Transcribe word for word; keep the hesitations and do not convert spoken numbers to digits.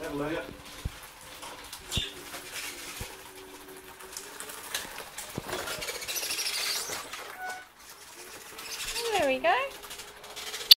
That'll lay it. There we go.